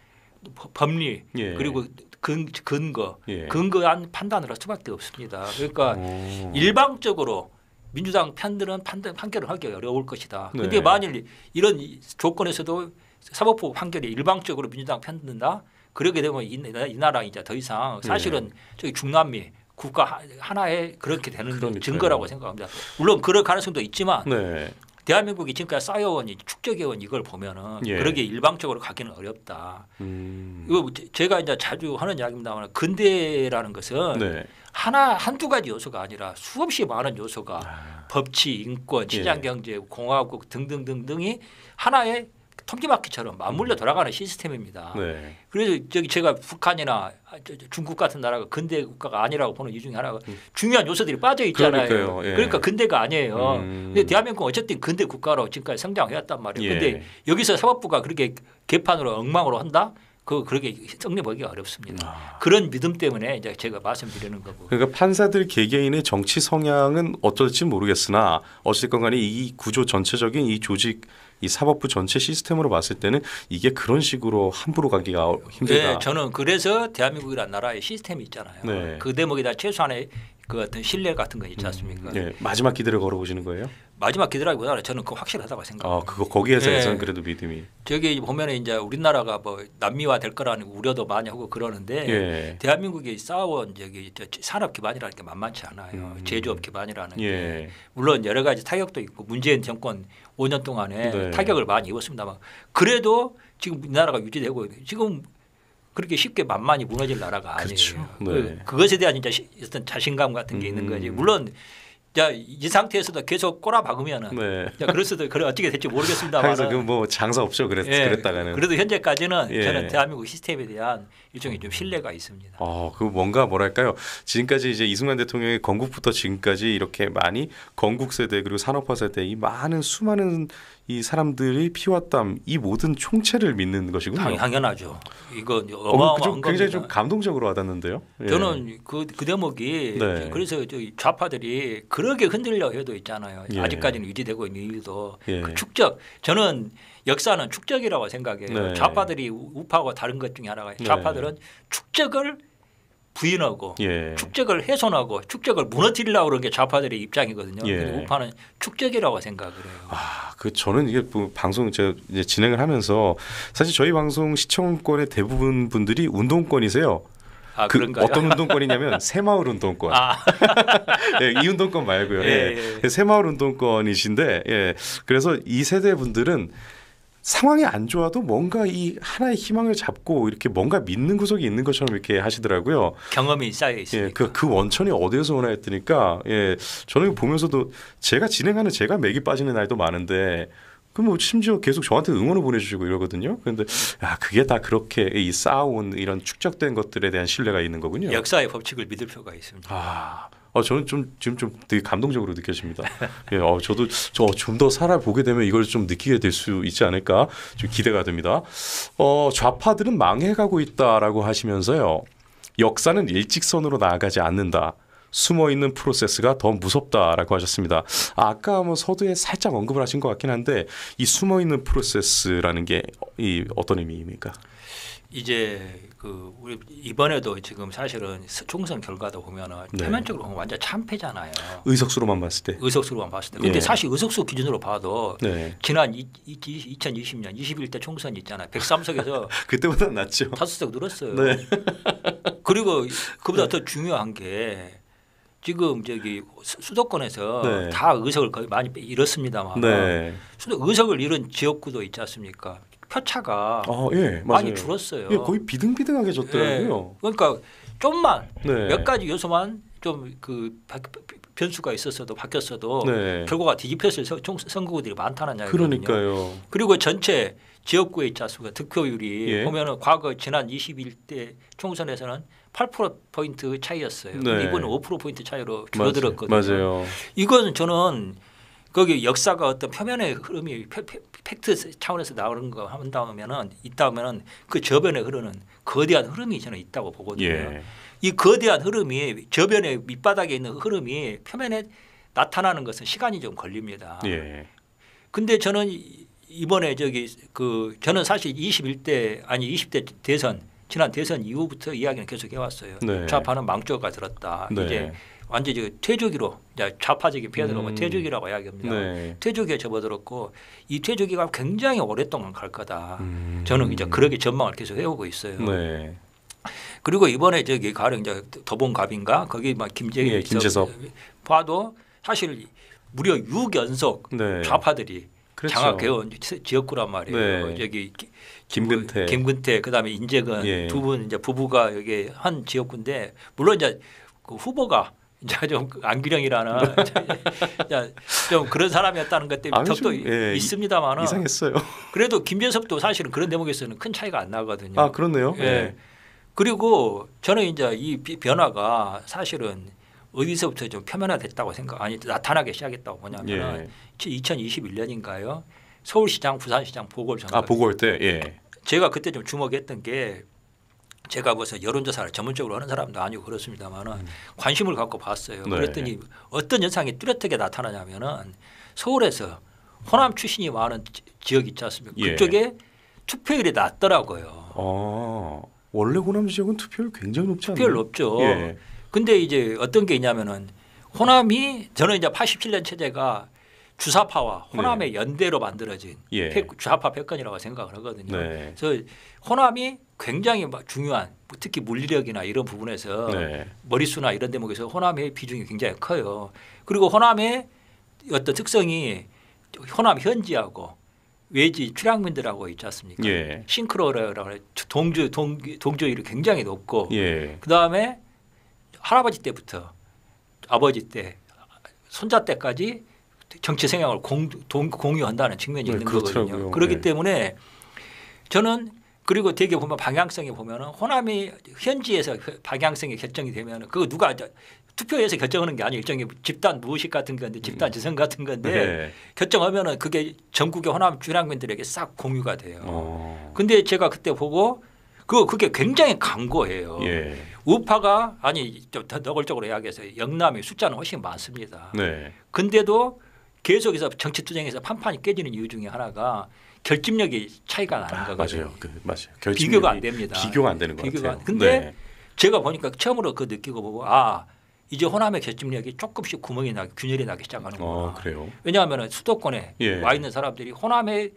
법리 예. 그리고 근거 예. 근거한 판단을 할 수밖에 없습니다. 그러니까 오. 일방적으로 민주당 편들은 판단, 판결을 하기 어려울 것이다. 그런데 네. 만일 이런 조건에서도 사법부 판결이 일방적으로 민주당 편든다. 그러게 되면 이, 이 나라 이제 더 이상 사실은 네. 저기 중남미 국가 하나에 그렇게 되는 그러니까요. 증거라고 생각합니다. 물론 그럴 가능성도 있지만 네. 대한민국이 지금까지 쌓여온 축적해온 이걸 보면은 예. 그러게 일방적으로 가기는 어렵다. 음. 이거 제가 이제 자주 하는 이야기입니다만 근대라는 것은 네. 하나 한두 가지 요소가 아니라 수없이 많은 요소가 아. 법치, 인권, 시장 경제, 예. 공화국 등등등등이 하나의 토끼바퀴처럼 맞물려 돌아가는 시스템입니다. 네. 그래서 저기 제가 북한이나 중국 같은 나라가 근대 국가가 아니라고 보는 이유 중에 하나가 중요한 요소들이 빠져 있잖아요. 예. 그러니까 근대가 아니에요. 음. 근데 대한민국은 어쨌든 근대 국가로 지금까지 성장해왔단 말이에요. 그런데 예. 여기서 사법부가 그렇게 개판으로 엉망으로 한다? 그 그렇게 성립하기가 어렵습니다. 아. 그런 믿음 때문에 이제 제가 말씀드리는 거고. 그러니까 판사들 개개인의 정치 성향은 어떨지 모르겠으나 어쨌건 간에 이 구조 전체적인 이 조직 이 사법부 전체 시스템으로 봤을 때는 이게 그런 식으로 함부로 가기가 힘들다. 네, 저는 그래서 대한민국이라는 나라의 시스템이 있잖아요. 네. 그 대목에다 최소한의 그 어떤 신뢰 같은 거 있지 않습니까? 네. 마지막 기대를 걸어보시는 거예요? 마지막 기대라기보다는 저는 그 확실하다고 생각합니다. 아, 그거 거기에서는 예. 그래도 믿음이. 저기 보면은 이제 우리나라가 뭐 남미화 될 거라는 우려도 많이 하고 그러는데 예. 대한민국이 쌓아온 저기 산업 기반이라는 게 만만치 않아요. 음. 제조업 기반이라는 예. 게 물론 여러 가지 타격도 있고 문재인 정권 오 년 동안에 네. 타격을 많이 입었습니다만 그래도 지금 우리나라가 유지되고 지금 그렇게 쉽게 만만히 무너질 나라가 그렇죠. 아니에요. 네. 그, 그것에 대한 이제 어떤 자신감 같은 게 음. 있는 거지. 물론. 자, 이 상태에서도 계속 꼬라박으면은 네. 그럴 수도 그래 어떻게 될지 모르겠습니다만. 그래서 그 뭐 장사 없죠. 그랬, 예, 그랬다가는. 그래도 현재까지는 예. 저는 대한민국 시스템에 대한 일종의 좀 신뢰가 있습니다. 어, 그 뭔가 뭐랄까요. 지금까지 이제 이승만 대통령의 건국부터 지금까지 이렇게 많이 건국 세대 그리고 산업화 세대 이 많은 수많은 이 사람들이 피와 땀 이 모든 총체를 믿는 것이군요. 당연하죠. 이거 어마어마한 어, 굉장히 좀 감동적으로 와닿는데요. 예. 저는 그, 그 대목이 네. 그래서 저희 좌파들이 그러게 흔들려 해도 있잖아요. 예. 아직까지는 유지되고 있는 일도 예. 그 축적. 저는 역사는 축적이라고 생각해요. 네. 좌파들이 우파하고 다른 것 중에 하나가 좌파들은 네. 축적을 부인하고 예. 축적을 훼손하고 축적을 무너뜨리려고 그런 게 좌파들의 입장이거든요. 예. 근데 우파는 축적이라고 생각을 해요. 아, 그 저는 이게 뭐 방송 제가 이제 진행을 하면서 사실 저희 방송 시청권의 대부분 분들이 운동권이세요. 아, 그 그런가요? 어떤 운동권이냐면 새마을 운동권. 아. 네, 이 운동권 말고요. 예, 예. 예. 새마을 운동권이신데 예. 그래서 이 세대 분들은 상황이 안 좋아도 뭔가 이 하나의 희망을 잡고 이렇게 뭔가 믿는 구석이 있는 것처럼 이렇게 하시더라고요. 경험이 쌓여 있으니까. 예, 그, 그 원천이 어디에서 오나 했더니까 예, 저는 보면서도 제가 진행하는 제가 맥이 빠지는 날도 많은데 그럼 심지어 계속 저한테 응원을 보내주시고 이러거든요. 그런데 아, 그게 다 그렇게 이 쌓아온 이런 축적된 것들에 대한 신뢰가 있는 거군요. 역사의 법칙을 믿을 필요가 있습니다. 아. 어, 저는 좀 지금 좀 되게 감동적으로 느껴집니다. 예, 어, 저도 저 좀 더 살아보게 되면 이걸 좀 느끼게 될 수 있지 않을까 좀 기대가 됩니다. 어, 좌파들은 망해가고 있다라고 하시면서요. 역사는 일직선으로 나아가지 않는다. 숨어있는 프로세스가 더 무섭다라고 하셨습니다. 아, 아까 뭐 서두에 살짝 언급을 하신 것 같긴 한데 이 숨어있는 프로세스라는 게 이 어떤 의미입니까? 이제 그 우리 이번에도 지금 사실은 총선 결과도 보면은 표면적으로 보면 완전 참패잖아요. 의석수로만 봤을 때. 의석수로만 봤을 때. 근데 예. 사실 의석수 기준으로 봐도 네. 지난 이, 이, 이천이십 년 이십일 대 총선 있잖아요. 백삼 석에서 그때보다 낫죠. 다섯 석 늘었어요. 네. 그리고 그보다 네. 더 중요한 게 지금 저기 수도권에서 네. 다 의석을 거의 많이 잃었습니다만 네. 수도 의석을 잃은 지역구도 있지 않습니까? 표차가 아, 예, 많이 줄었어요. 예, 거의 비등비등하게 졌더라고요. 예, 그러니까 좀만 네. 몇 가지 요소만 좀 그 변수가 있었어도 바뀌었어도 네. 결과가 뒤집혔을 선거구들이 많다는 이야기거든요. 그러니까요. 그리고 전체 지역구에 있지 않습니까? 득표율이 예. 보면은 과거 지난 이십일 대 총선에서는 팔 퍼센트 포인트 차이였어요. 네. 이번에 오 퍼센트 포인트 차이로 줄어들었거든요. 맞아요. 맞아요. 이건 저는 거기 역사가 어떤 표면의 흐름이 팩트 차원에서 나오는 거 한다면은 있다면은 그 저변에 흐르는 거대한 흐름이 저는 있다고 보거든요. 예. 이 거대한 흐름이 저변의 밑바닥에 있는 흐름이 표면에 나타나는 것은 시간이 좀 걸립니다. 예. 근데 저는 이번에 저기 그 저는 사실 이십일 대 아니 이십 대 대선 지난 대선 이후부터 이야기는 계속 해왔어요. 네. 좌파는 망조가 들었다. 네. 이제 완전히 퇴조기로 좌파적인 표현으로 음. 퇴조기라고 이야기합니다. 네. 퇴조기에 접어들었고 이 퇴조기가 굉장히 오랫동안 갈 거다. 음. 저는 이제 그렇게 전망을 계속 해오고 있어요. 네. 그리고 이번에 저기 가령 이제 더본갑인가 거기 막 김재석, 네, 김재석 봐도 사실 무려 육 연속 네. 좌파들이 그렇죠. 장악해온 지역구란 말이에요. 네. 저기 김근태, 김근태 그다음에 인재근 예. 두 분 이제 부부가 여기 한 지역구인데 물론 이제 그 후보가 이제 좀 안규령이라는 좀 그런 사람이었다는 것 때문에 덕도 예, 있습니다만은 이상했어요. 그래도 김재석도 사실은 그런 대목에서는 큰 차이가 안 나거든요. 아 그렇네요. 예. 예. 그리고 저는 이제 이 변화가 사실은 어디서부터 좀 표면화됐다고 생각 아니 나타나기 시작했다고 보냐면 예. 이천이십일 년인가요? 서울시장, 부산시장 보궐선거. 아 보궐 때. 예. 제가 그때 좀 주목했던 게. 제가 벌써 여론조사를 전문적으로 하는 사람도 아니고 그렇습니다만은 음. 관심을 갖고 봤어요. 네. 그랬더니 어떤 현상이 뚜렷하게 나타나냐면은 서울에서 호남 출신이 많은 지역이 있지 않습니까? 예. 그쪽에 투표율이 낮더라고요. 아, 원래 호남 지역은 투표율 굉장히 높지 않나요? 투표율 높죠. 그런데 예. 이제 어떤 게 있냐면은 호남이 저는 이제 팔십칠 년 체제가 주사파와 호남의 네. 연대로 만들어진 예. 패, 주사파 패권이라고 생각을 하거든요. 네. 그래서 호남이 굉장히 중요한 특히 물리력이나 이런 부분에서 네. 머릿수나 이런 대목에서 호남의 비중이 굉장히 커요. 그리고 호남의 어떤 특성이 호남 현지하고 외지 출향민들하고 있지 않습니까? 예. 싱크로라고 해서 동조, 동조율이 굉장히 높고 예. 그다음에 할아버지 때부터 아버지 때 손자 때까지 정치 생각을 공, 동, 공유한다는 측면이 네, 있는 그렇더라고요. 거거든요. 그렇기 네. 때문에 저는 그리고 되게 보면 방향성이 보면 호남이 현지에서 방향성이 결정이 되면 그거 누가 투표에서 결정하는 게 아니에요. 일종의 집단 무의식 같은 건데 집단 지성 같은 건데 네. 결정하면 그게 전국의 호남 주량민들에게 싹 공유가 돼요. 그런데 제가 그때 보고 그 그게 굉장히 강고해요. 예. 우파가 아니 좀 더 노골적으로 이야기해서 영남이 숫자는 훨씬 많습니다. 근데도 네. 계속해서 정치 투쟁에서 판판이 깨지는 이유 중에 하나가 결집력이 차이가 나는 아, 거거든요. 맞아요, 그, 맞아요. 비교가 안 됩니다. 비교가 안 되는 것 비교가 같아요. 그런데 네. 제가 보니까 처음으로 그 느끼고 보고 아 이제 호남의 결집력이 조금씩 구멍이 나기 균열이 나기 시작하는 거예요. 아, 왜냐하면 수도권에 예. 와 있는 사람들이 호남의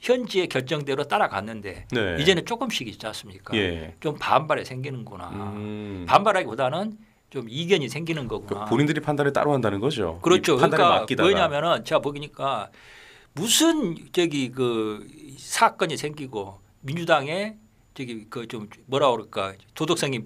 현지의 결정대로 따라갔는데 네. 이제는 조금씩 있지 않습니까? 예. 좀 반발이 생기는구나. 음. 반발하기보다는 좀 이견이 생기는 거구나. 본인들이 판단을 따로 한다는 거죠. 그렇죠. 그러니까 뭐냐면은 제가 보니까 무슨 저기 그 사건이 생기고 민주당의 저기 그 좀 뭐라 그럴까 도덕성이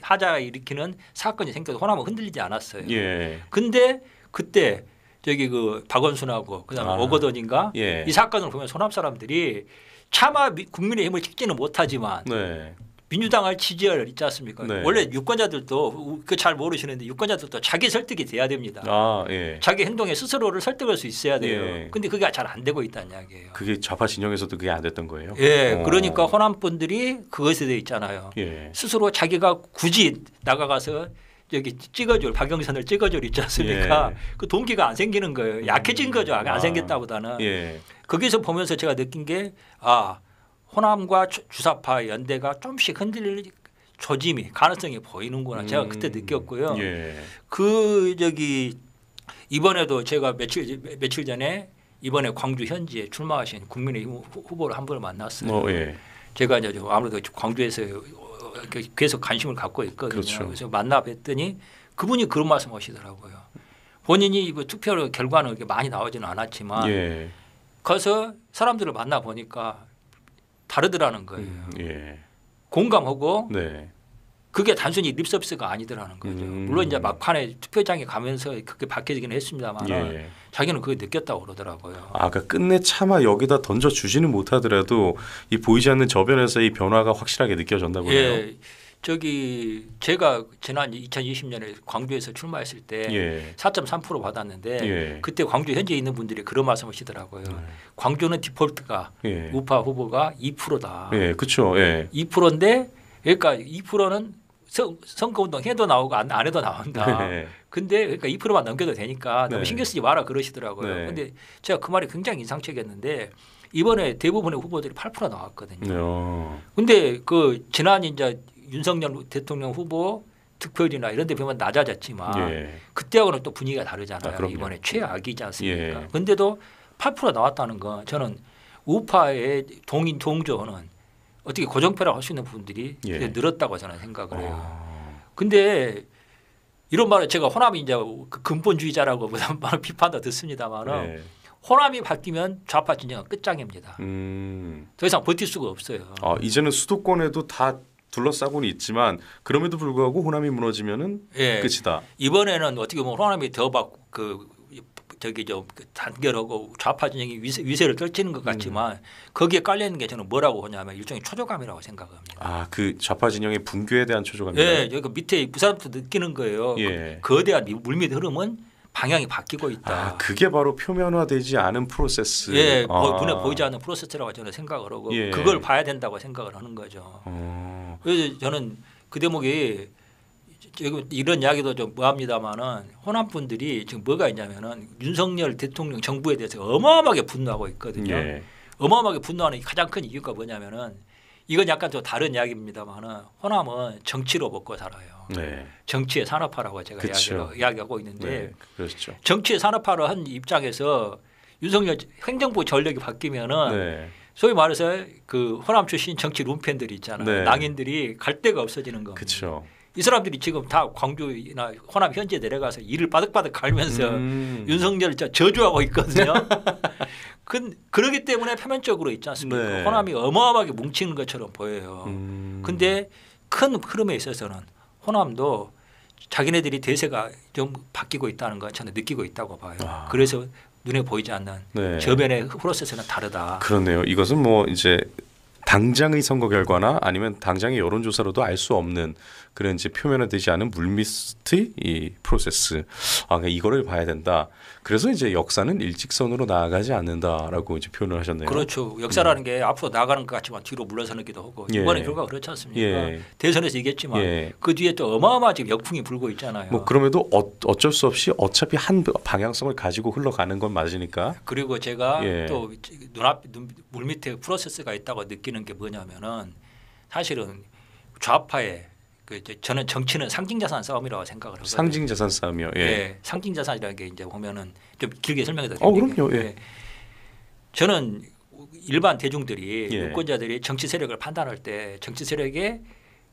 하자 일으키는 사건이 생겨서 호남은 흔들리지 않았어요. 예. 근데 그때 저기 그 박원순하고 그다음에 아. 오거돈인가 예. 이 사건을 보면 호남 사람들이 차마 국민의힘을 찍지는 못하지만. 네. 민주당을 지지할 있지 않습니까? 네. 원래 유권자들도 그 잘 모르시는데 유권자들도 자기 설득이 돼야 됩니다. 아, 예. 자기 행동에 스스로를 설득할 수 있어야 돼요. 그런데 예. 그게 잘 안 되고 있다는 이야기예요. 그게 좌파 진영에서도 그게 안 됐던 거예요? 예. 오. 그러니까 호남 분들이 그것에 대해 있잖아요. 예. 스스로 자기가 굳이 나가가서 여기 찍어줄 박영선을 찍어줄 있지 않습니까? 예. 그 동기가 안 생기는 거예요. 약해진 거죠. 안 아. 생겼다보다는. 예. 거기서 보면서 제가 느낀 게 아. 호남과 주사파 연대가 좀씩 흔들릴 조짐이 가능성이 보이는구나. 제가 그때 느꼈고요. 예. 그 저기 이번에도 제가 며칠 며칠 전에 이번에 광주 현지에 출마하신 국민의힘 후보를 한 분을 만났어요. 어, 예. 제가 이제 아무래도 광주에서 계속 관심을 갖고 있거든요. 그렇죠. 그래서 만나 뵀더니 그분이 그런 말씀하시더라고요. 본인이 이거 투표 결과는 이렇게 많이 나오지는 않았지만, 예. 가서 사람들을 만나 보니까. 다르더라는 거예요. 음, 예. 공감하고 네. 그게 단순히 립서비스가 아니더라는 거죠. 음. 물론 이제 막판에 투표장에 가면서 그렇게 바뀌어지긴 했습니다만 예. 자기는 그걸 느꼈다고 그러더라고요. 아, 그러니까 끝내 차마 여기다 던져주지는 못하더라도 이 보이지 않는 저변에서 이 변화가 확실하게 느껴졌다고요. 예. 저기 제가 지난 이천이십 년에 광주에서 출마했을 때 예. 사 점 삼 퍼센트 받았는데 예. 그때 광주 현지에 있는 분들이 그런 말씀을 하시더라고요. 예. 광주는 디폴트가 예. 우파 후보가 이 퍼센트다. 예, 그렇죠. 예. 이 퍼센트인데 그러니까 이 퍼센트는 선거운동 해도 나오고 안, 안 해도 나온다. 예. 근데 그러니까 이 퍼센트만 넘겨도 되니까 너무 네. 신경 쓰지 마라 그러시더라고요. 네. 근데 제가 그 말이 굉장히 인상적이었는데 이번에 대부분의 후보들이 팔 퍼센트 나왔거든요. 근데 그 지난 이제 윤석열 대통령 후보 득표율이나 이런 데 보면 낮아졌지만 예. 그때하고는 또 분위기가 다르잖아요. 아, 이번에 최악이지 않습니까? 예. 근데도 팔 퍼센트 나왔다는 건 저는 우파의 동인 동조는 어떻게 고정표라고 할 수 있는 분들이 예. 늘었다고 저는 생각을 해요. 근데 이런 말을 제가 호남이 이제 근본주의자라고 많은 비판도 듣습니다만 예. 호남이 바뀌면 좌파 진영은 끝장입니다. 음. 더 이상 버틸 수가 없어요. 아, 이제는 수도권에도 다 둘러싸고는 있지만 그럼에도 불구하고 호남이 무너지면은 예. 끝이다. 이번에는 어떻게 보면 호남이 더 막 그 저기 좀 단결하고 좌파 진영이 위세, 위세를 떨치는 것 같지만 음. 거기에 깔려 있는 게 저는 뭐라고 하냐면 일종의 초조감이라고 생각합니다. 아, 그 좌파 진영의 붕괴에 대한 초조감이요? 예, 여기 밑에 부산부터 느끼는 거예요. 예. 그 거대한 물밑 흐름은 방향이 바뀌고 있다. 아, 그게 바로 표면화되지 않은 프로세스. 예, 아. 눈에 보이지 않는 프로세스라고 저는 생각을 하고 예. 그걸 봐야 된다고 생각을 하는 거죠. 어. 그래서 저는 그 대목이 지금 이런 이야기도 좀 뭐합니다만은 호남 분들이 지금 뭐가 있냐면은 윤석열 대통령 정부에 대해서 어마어마하게 분노하고 있거든요. 예. 어마어마하게 분노하는 가장 큰 이유가 뭐냐면은 이건 약간 좀 다른 이야기입니다만은 호남은 정치로 먹고 살아요. 네. 정치의 산업화라고 제가 그렇죠. 이야기하고 있는데 네. 그렇죠. 정치의 산업화를 한 입장에서 윤석열 행정부 전력이 바뀌면은 네. 소위 말해서 그 호남 출신 정치 룸펜들이 있잖아요. 네. 낭인들이 갈 데가 없어지는 겁니다. 그렇죠. 이 사람들이 지금 다 광주나 호남 현지에 내려가서 일을 바득바득 갈면서 음. 윤석열을 저주하고 있거든요. 그, 그러기 때문에 표면적으로 있지 않습니까? 네. 호남이 어마어마하게 뭉치는 것처럼 보여요. 그런데 음. 큰 흐름에 있어서는 호남도 자기네들이 대세가 좀 바뀌고 있다는 걸 저는 느끼고 있다고 봐요. 아. 그래서 눈에 보이지 않는 네. 저변의 프로세스는 다르다. 그렇네요. 이것은 뭐 이제 당장의 선거 결과나 아니면 당장의 여론조사로도 알 수 없는 그런 이제 표면화되지 않은 물밑의 이 프로세스. 아, 이거를 봐야 된다. 그래서 이제 역사는 일직선으로 나아가지 않는다라고 이제 표현을 하셨네요. 그렇죠. 역사라는 음. 게 앞으로 나아가는 것 같지만 뒤로 물러서는기도 하고 예. 이번에 결과가 그렇지 않습니까? 예. 대선에서 이겼지만 예. 그 뒤에 또 어마어마한 지금 역풍이 불고 있잖아요. 뭐 그럼에도 어, 어쩔 수 없이 어차피 한 방향성을 가지고 흘러가는 건 맞으니까. 그리고 제가 예. 또 눈앞 물밑에 프로세스가 있다고 느끼는 게 뭐냐면은 사실은 좌파의 그 저는 정치는 상징자산 싸움이라고 생각을 하거든요. 상징자산 싸움이요. 예. 예. 상징자산이라는 게 이제 보면은 좀 길게 설명해도 됩니까? 어, 그럼요. 예. 예. 저는 일반 대중들이 예. 유권자들이 정치 세력을 판단할 때 정치 세력의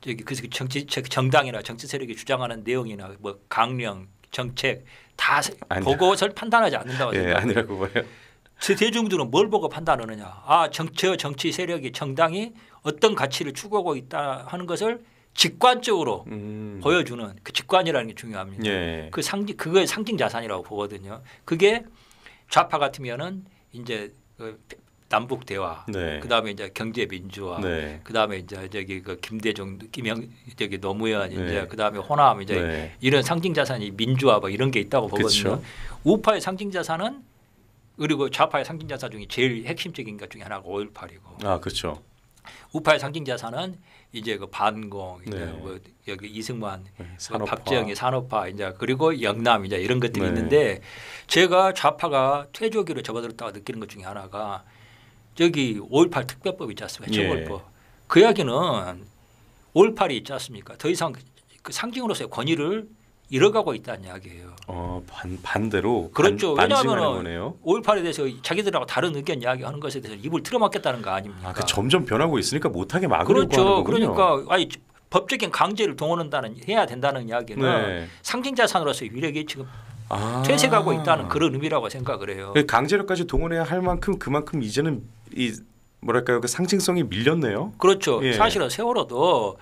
저기 그 정치 정당이나 정치 세력이 주장하는 내용이나 뭐 강령, 정책 다 아니야. 보고서 판단하지 않는다고 생각해요. 예, 아니라고 봐요. 제 대중들은 뭘 보고 판단하느냐? 아, 정치 정치 세력이 정당이 어떤 가치를 추구하고 있다 하는 것을 직관적으로 음. 보여주는 그 직관이라는 게 중요합니다. 예. 그 상징 그걸 상징 자산이라고 보거든요. 그게 좌파 같으면은 이제 그 남북 대화, 네. 그 다음에 이제 경제 민주화, 네. 그 다음에 이제 저기 그 김대중, 김영, 저기 노무현, 네. 이제 그 다음에 호남 이제 네. 이런 상징 자산이 민주화 뭐 이런 게 있다고 보거든요. 그쵸. 우파의 상징 자산은 그리고 좌파의 상징 자산 중에 제일 핵심적인 것 중에 하나가 오일팔이고. 아, 그렇죠. 우파의 상징 자산은 이제 그 반공, 이제 네. 뭐 여기 이승만, 네, 산업화. 박정희, 산업화, 이제 그리고 영남 이제 이런 것들이 네. 있는데 제가 좌파가 퇴조기로 접어들었다고 느끼는 것 중에 하나가 저기 오일팔 특별법 있지 않습니까? 처벌법. 예. 그 이야기는 오일팔이 있지 않습니까? 더 이상 그 상징으로서의 권위를 잃어가고 있다는 이야기예요. 어, 반, 반대로 그렇죠. 왜냐하면 오일팔에 대해서 자기들하고 다른 의견 이야기하는 것에 대해서 입을 틀어막겠다는 거 아닙니까? 아, 그 점점 변하고 있으니까 못하게 막으려고 그렇죠. 하는 거군요. 그러니까 아니, 법적인 강제를 동원한다는 해야 된다는 이야기는 네. 상징자산으로서의 위력이 지금 아. 퇴색하고 있다는 그런 의미라고 생각을 해요. 강제력까지 동원해야 할 만큼 그만큼 이제는 이 뭐랄까요 그 상징성이 밀렸네요. 그렇죠. 예. 사실은 세월호도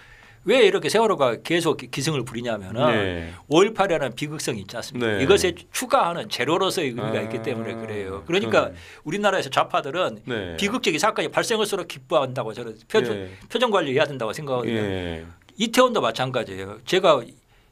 왜 이렇게 세월호가 계속 기승을 부리냐면은 네. 오일팔이라는 비극성이 있지 않습니까? 네. 이것에 추가하는 재료로서의 의미가 아, 있기 때문에 그래요. 그러니까 네. 우리나라에서 좌파들은 네. 비극적인 사건이 발생할수록 기뻐한다고 저는 표정, 네. 표정 관리해야 된다고 생각하거든요. 네. 이태원도 마찬가지예요. 제가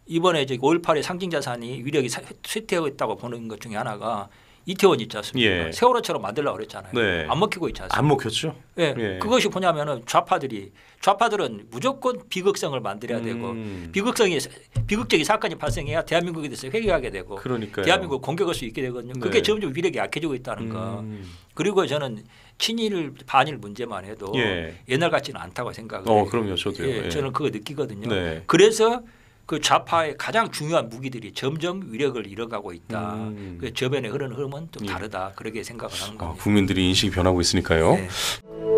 이번에 오일팔의 상징자산이 위력이 쇠퇴하고 있다고 보는 것 중에 하나가 이태원 있지 않습니까? 예. 세월호처럼 만들려고 그랬잖아요. 네. 안 먹히고 있지 않습니까? 안 먹혔죠. 예. 예. 그것이 뭐냐면은 좌파들이 좌파들은 무조건 비극성을 만들어야 되고 음. 비극성이 비극적인 사건이 발생해야 대한민국에 대해서 회개하게 되고 그러니까요. 대한민국을 공격할 수 있게 되거든요. 그게 네. 점점 위력이 약해지고 있다는 거. 음. 그리고 저는 친일 반일 문제만 해도 예. 옛날 같지는 않다고 생각을 해요. 어, 그럼요. 저도요. 예. 예. 저는 그거 느끼거든요. 네. 그래서 그 좌파의 가장 중요한 무기들이 점점 위력을 잃어가고 있다. 음. 그 저변에 흐르는 흐름은 좀 다르다. 예. 그렇게 생각을 하는 겁니다. 아, 국민들이 인식이 변하고 있으니까요. 네.